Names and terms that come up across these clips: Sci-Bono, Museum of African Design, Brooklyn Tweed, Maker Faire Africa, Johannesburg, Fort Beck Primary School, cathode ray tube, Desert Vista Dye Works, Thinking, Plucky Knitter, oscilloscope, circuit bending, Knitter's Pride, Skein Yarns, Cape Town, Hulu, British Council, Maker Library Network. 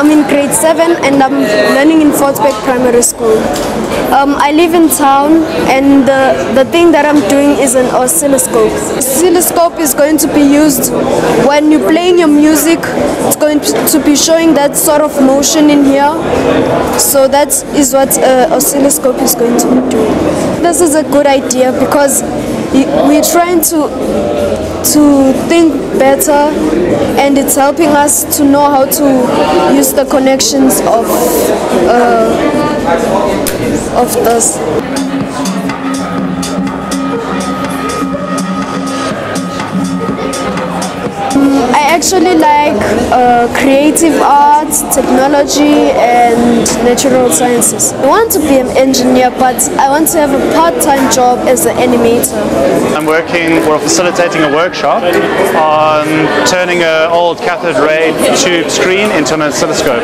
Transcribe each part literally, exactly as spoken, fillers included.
I'm in grade seven and I'm learning in Fort Beck Primary School. Um, I live in town, and the, the thing that I'm doing is an oscilloscope. Oscilloscope is going to be used when you're playing your music. It's going to be showing that sort of motion in here. So that is what an uh, oscilloscope is going to be doing. This is a good idea because we're trying to, to think better, and it's helping us to know how to use the connections of, uh, of this. Um, I actually like uh, creative arts, technology and natural sciences. I want to be an engineer, but I want to have a part-time job as an animator. I'm working or facilitating a workshop on turning an old cathode ray tube screen into an oscilloscope.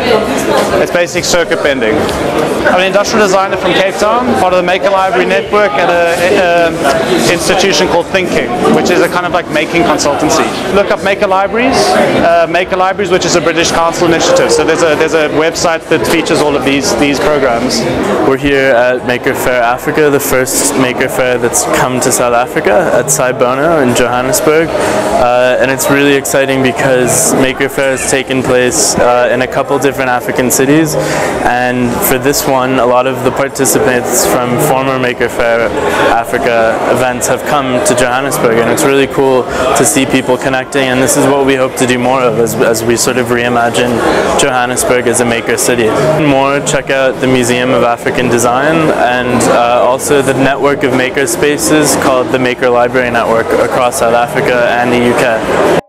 It's basic circuit bending. I'm an industrial designer from Cape Town, part of the Maker Library Network at an institution called Thinking, which is a kind of like making consultancy. Look up Maker Libraries, uh, Maker Libraries, which is a British Council initiative. So there's a there's a website that features all of these these programs. We're here at Maker Faire Africa, the first Maker Faire that's come to South Africa, at Sci-Bono in Johannesburg, uh, and it's really exciting because Maker Faire has taken place uh, in a couple different African cities, and for this one, a lot of the participants from former Maker Faire Africa events have come to Johannesburg, and it's really cool to see people connecting. And this is what we hope to do more of as, as we sort of reimagine Johannesburg as a maker city. More, check out the Museum of African Design and uh, also the network of maker spaces called the Maker Library Network across South Africa and the U K.